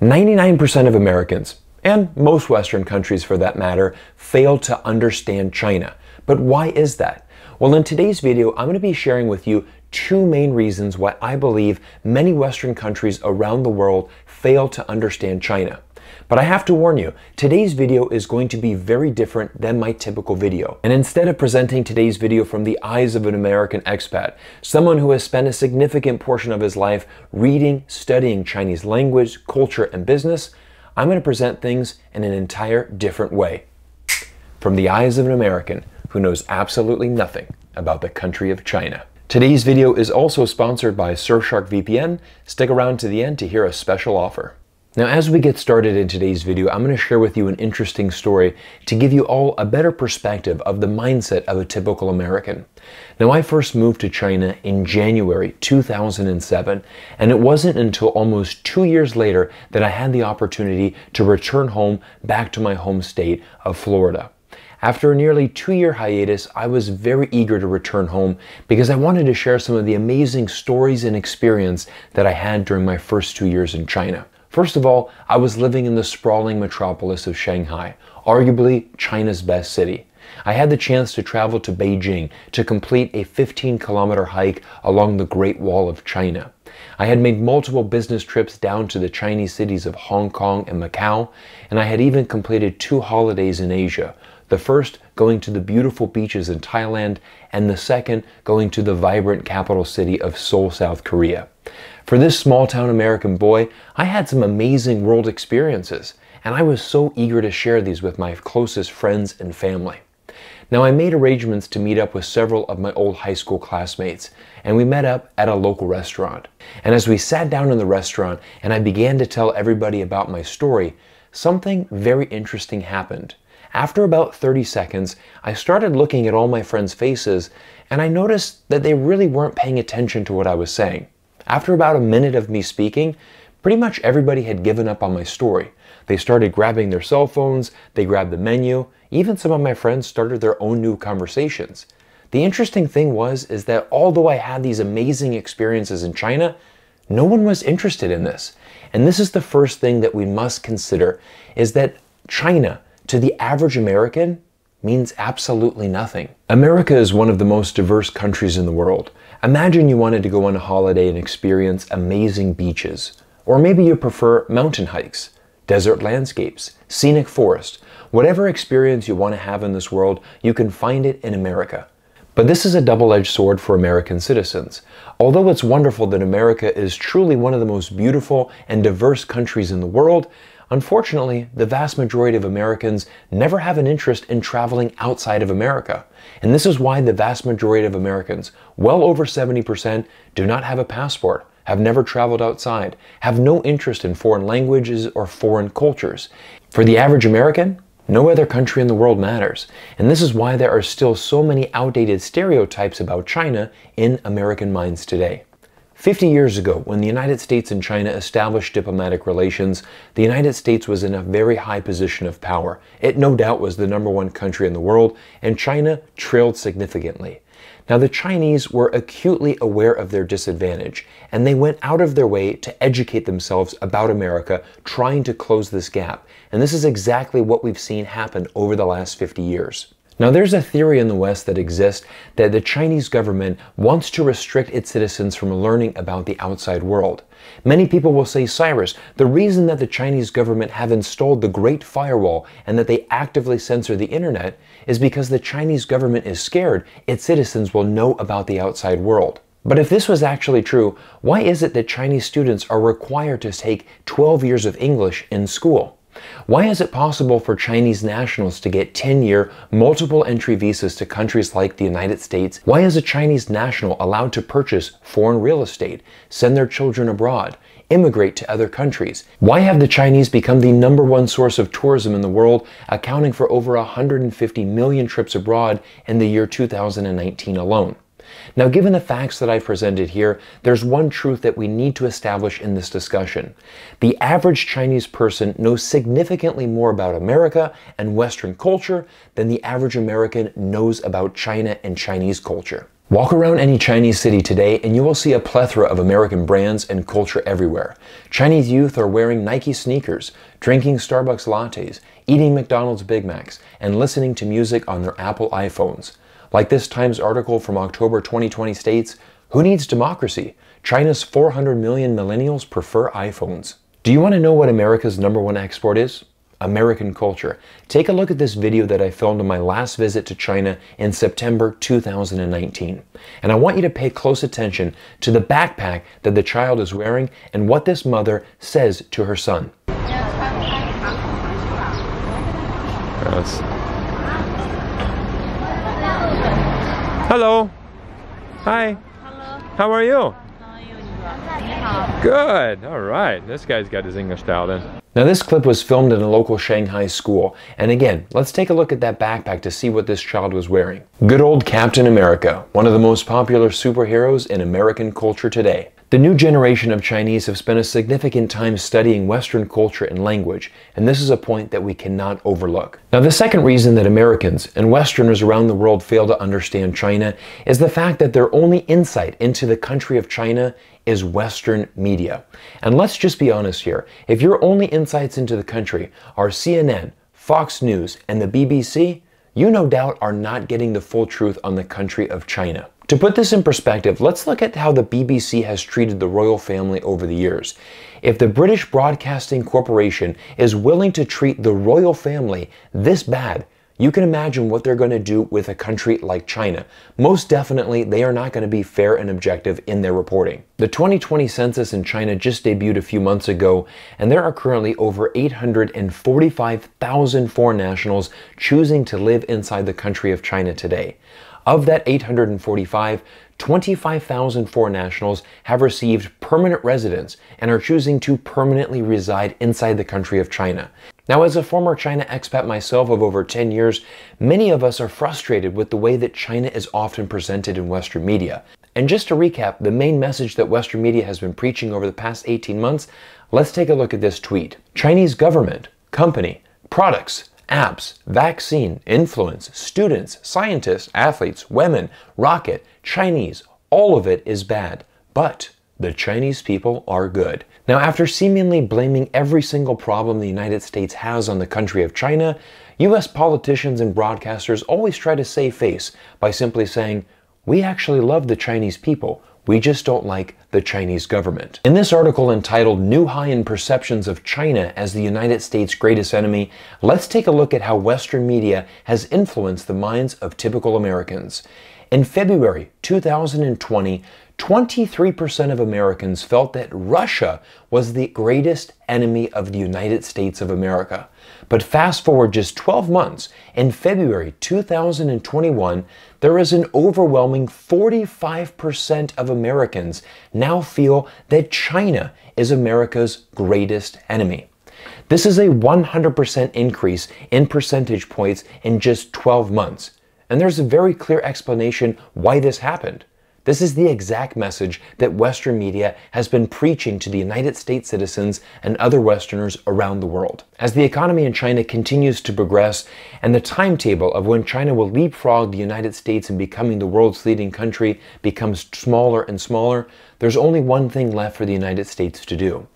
99% of Americans, and most Western countries for that matter, fail to understand China. But why is that? Well, in today's video, I'm going to be sharing with you two main reasons why I believe many Western countries around the world fail to understand China. But I have to warn you, today's video is going to be very different than my typical video. And instead of presenting today's video from the eyes of an American expat, someone who has spent a significant portion of his life reading, studying Chinese language, culture, and business, I'm going to present things in an entire different way. From the eyes of an American who knows absolutely nothing about the country of China. Today's video is also sponsored by Surfshark VPN. Stick around to the end to hear a special offer. Now, as we get started in today's video, I'm going to share with you an interesting story to give you all a better perspective of the mindset of a typical American. Now, I first moved to China in January 2007, and it wasn't until almost 2 years later that I had the opportunity to return home back to my home state of Florida. After a nearly 2-year hiatus, I was very eager to return home because I wanted to share some of the amazing stories and experience that I had during my first 2 years in China. First of all, I was living in the sprawling metropolis of Shanghai, arguably China's best city. I had the chance to travel to Beijing to complete a 15-kilometer hike along the Great Wall of China. I had made multiple business trips down to the Chinese cities of Hong Kong and Macau, and I had even completed 2 holidays in Asia. The first going to the beautiful beaches in Thailand, and the second going to the vibrant capital city of Seoul, South Korea. For this small-town American boy, I had some amazing world experiences, and I was so eager to share these with my closest friends and family. Now, I made arrangements to meet up with several of my old high school classmates, and we met up at a local restaurant. And as we sat down in the restaurant and I began to tell everybody about my story, something very interesting happened. After about 30 seconds, I started looking at all my friends' faces, and I noticed that they really weren't paying attention to what I was saying. After about a minute of me speaking, pretty much everybody had given up on my story. They started grabbing their cell phones, they grabbed the menu, even some of my friends started their own new conversations. The interesting thing is that although I had these amazing experiences in China, no one was interested in this. And this is the first thing that we must consider, is that China, to the average American, means absolutely nothing. America is one of the most diverse countries in the world. Imagine you wanted to go on a holiday and experience amazing beaches. Or maybe you prefer mountain hikes, desert landscapes, scenic forests. Whatever experience you want to have in this world, you can find it in America. But this is a double-edged sword for American citizens. Although it's wonderful that America is truly one of the most beautiful and diverse countries in the world, unfortunately, the vast majority of Americans never have an interest in traveling outside of America. And this is why the vast majority of Americans, well over 70%, do not have a passport, have never traveled outside, have no interest in foreign languages or foreign cultures. For the average American, no other country in the world matters. And this is why there are still so many outdated stereotypes about China in American minds today. 50 years ago, when the United States and China established diplomatic relations, the United States was in a very high position of power. It no doubt was the #1 country in the world, and China trailed significantly. Now, the Chinese were acutely aware of their disadvantage, and they went out of their way to educate themselves about America, trying to close this gap. And this is exactly what we've seen happen over the last 50 years. Now, there's a theory in the West that exists that the Chinese government wants to restrict its citizens from learning about the outside world. Many people will say, Cyrus, the reason that the Chinese government have installed the Great Firewall and that they actively censor the internet is because the Chinese government is scared its citizens will know about the outside world. But if this was actually true, why is it that Chinese students are required to take 12 years of English in school? Why is it possible for Chinese nationals to get 10-year multiple entry visas to countries like the United States? Why is a Chinese national allowed to purchase foreign real estate, send their children abroad, immigrate to other countries? Why have the Chinese become the #1 source of tourism in the world, accounting for over 150 million trips abroad in the year 2019 alone? Now, given the facts that I've presented here, there's one truth that we need to establish in this discussion. The average Chinese person knows significantly more about America and Western culture than the average American knows about China and Chinese culture. Walk around any Chinese city today and you will see a plethora of American brands and culture everywhere. Chinese youth are wearing Nike sneakers, drinking Starbucks lattes, eating McDonald's Big Macs, and listening to music on their Apple iPhones. Like this Times article from October 2020 states, "Who needs democracy? China's 400 million millennials prefer iPhones." Do you want to know what America's #1 export is? American culture. Take a look at this video that I filmed on my last visit to China in September 2019. And I want you to pay close attention to the backpack that the child is wearing and what this mother says to her son. Hello. Hi. Hello. How are you? Good. All right. This guy's got his English style then. Now this clip was filmed in a local Shanghai school. And again, let's take a look at that backpack to see what this child was wearing. Good old Captain America, one of the most popular superheroes in American culture today. The new generation of Chinese have spent a significant time studying Western culture and language, and this is a point that we cannot overlook. Now, the second reason that Americans and Westerners around the world fail to understand China is the fact that their only insight into the country of China is Western media. And let's just be honest here, if your only insights into the country are CNN, Fox News, and the BBC, you no doubt are not getting the full truth on the country of China. To put this in perspective, let's look at how the BBC has treated the royal family over the years. If the British Broadcasting Corporation is willing to treat the royal family this bad, you can imagine what they're going to do with a country like China. Most definitely, they are not going to be fair and objective in their reporting. The 2020 census in China just debuted a few months ago, and there are currently over 845,000 foreign nationals choosing to live inside the country of China today. Of that 845, 25,000 foreign nationals have received permanent residence and are choosing to permanently reside inside the country of China. Now, as a former China expat myself of over 10 years, many of us are frustrated with the way that China is often presented in Western media. And just to recap the main message that Western media has been preaching over the past 18 months, let's take a look at this tweet. Chinese government, company, products, apps, vaccine, influence, students, scientists, athletes, women, rocket, Chinese, all of it is bad, but the Chinese people are good. Now, after seemingly blaming every single problem the United States has on the country of China, US politicians and broadcasters always try to save face by simply saying, "We actually love the Chinese people. We just don't like the Chinese government." In this article entitled "New High in Perceptions of China as the United States' Greatest Enemy," let's take a look at how Western media has influenced the minds of typical Americans. In February 2020, 23% of Americans felt that Russia was the greatest enemy of the United States of America. But fast forward just 12 months, in February 2021, there is an overwhelming 45% of Americans now feel that China is America's greatest enemy. This is a 100% increase in percentage points in just 12 months. And there's a very clear explanation why this happened. This is the exact message that Western media has been preaching to the United States citizens and other Westerners around the world. As the economy in China continues to progress and the timetable of when China will leapfrog the United States in becoming the world's leading country becomes smaller and smaller, there's only one thing left for the United States to do.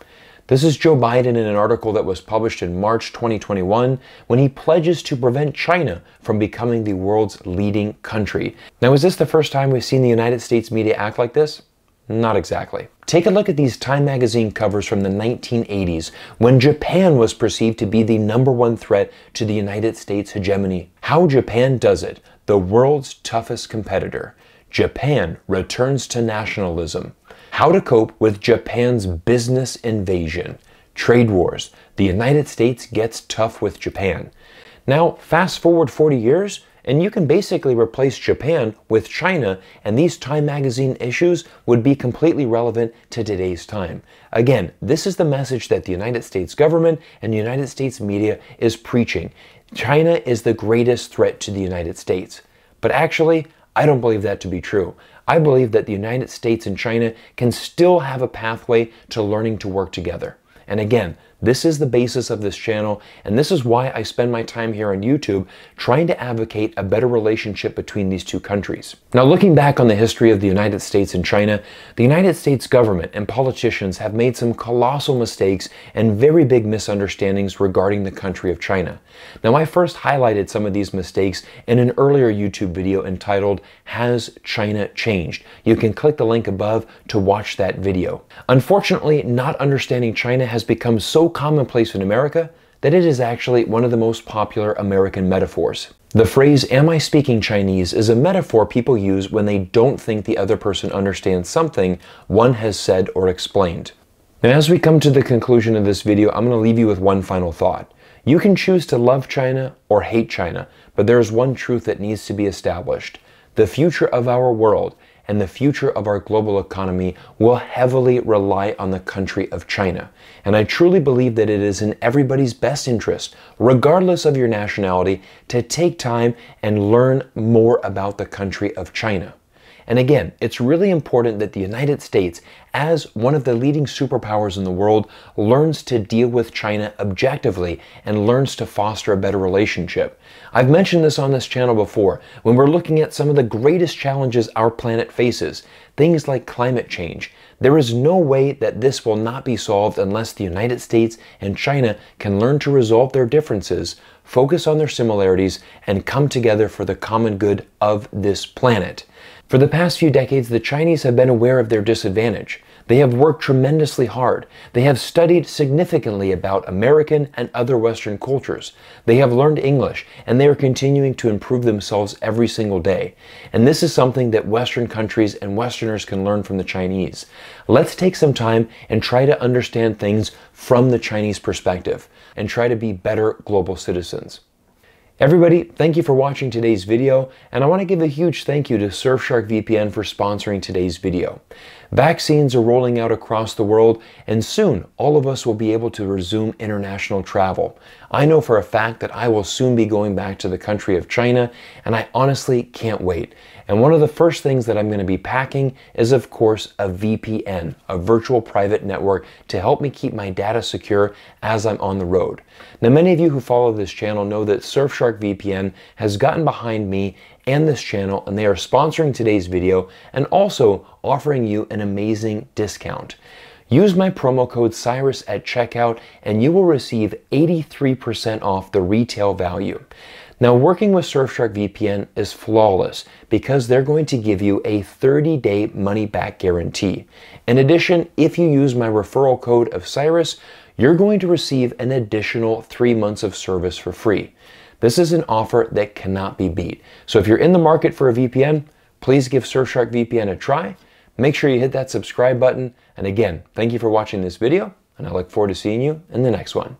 This is Joe Biden in an article that was published in March 2021 when he pledges to prevent China from becoming the world's leading country. Now, is this the first time we've seen the United States media act like this? Not exactly. Take a look at these Time magazine covers from the 1980s when Japan was perceived to be the #1 threat to the United States hegemony. How Japan does it, the world's toughest competitor. Japan returns to nationalism. How to cope with Japan's business invasion. Trade wars. The United States gets tough with Japan. Now, fast forward 40 years, and you can basically replace Japan with China, and these Time magazine issues would be completely relevant to today's time. Again, this is the message that the United States government and the United States media is preaching. China is the greatest threat to the United States. But actually, I don't believe that to be true. I believe that the United States and China can still have a pathway to learning to work together. And again, This is the basis of this channel, and this is why I spend my time here on YouTube trying to advocate a better relationship between these two countries. Now, looking back on the history of the United States and China, the United States government and politicians have made some colossal mistakes and very big misunderstandings regarding the country of China. Now, I first highlighted some of these mistakes in an earlier YouTube video entitled, "Has China Changed?" You can click the link above to watch that video. Unfortunately, not understanding China has become so commonplace in America that it is actually one of the most popular American metaphors. The phrase, "Am I speaking Chinese?" is a metaphor people use when they don't think the other person understands something one has said or explained. And as we come to the conclusion of this video, I'm going to leave you with one final thought. You can choose to love China or hate China, but there is one truth that needs to be established. The future of our world and the future of our global economy will heavily rely on the country of China. And I truly believe that it is in everybody's best interest, regardless of your nationality, to take time and learn more about the country of China. And again, it's really important that the United States, as one of the leading superpowers in the world, learns to deal with China objectively and learns to foster a better relationship. I've mentioned this on this channel before, when we're looking at some of the greatest challenges our planet faces, things like climate change. There is no way that this will not be solved unless the United States and China can learn to resolve their differences, focus on their similarities, and come together for the common good of this planet. For the past few decades, the Chinese have been aware of their disadvantage. They have worked tremendously hard. They have studied significantly about American and other Western cultures. They have learned English, and they are continuing to improve themselves every single day. And this is something that Western countries and Westerners can learn from the Chinese. Let's take some time and try to understand things from the Chinese perspective and try to be better global citizens. Everybody, thank you for watching today's video, and I want to give a huge thank you to Surfshark VPN for sponsoring today's video. Vaccines are rolling out across the world, and soon all of us will be able to resume international travel. I know for a fact that I will soon be going back to the country of China, and I honestly can't wait. And one of the first things that I'm going to be packing is, of course, a VPN, a virtual private network, to help me keep my data secure as I'm on the road. Now, many of you who follow this channel know that Surfshark VPN has gotten behind me and this channel, and they are sponsoring today's video and also offering you an amazing discount. Use my promo code Cyrus at checkout and you will receive 83% off the retail value. Now, working with Surfshark VPN is flawless because they're going to give you a 30-day money-back guarantee. In addition, if you use my referral code of Cyrus, you're going to receive an additional 3 months of service for free. This is an offer that cannot be beat. So if you're in the market for a VPN, please give Surfshark VPN a try. Make sure you hit that subscribe button. And again, thank you for watching this video, and I look forward to seeing you in the next one.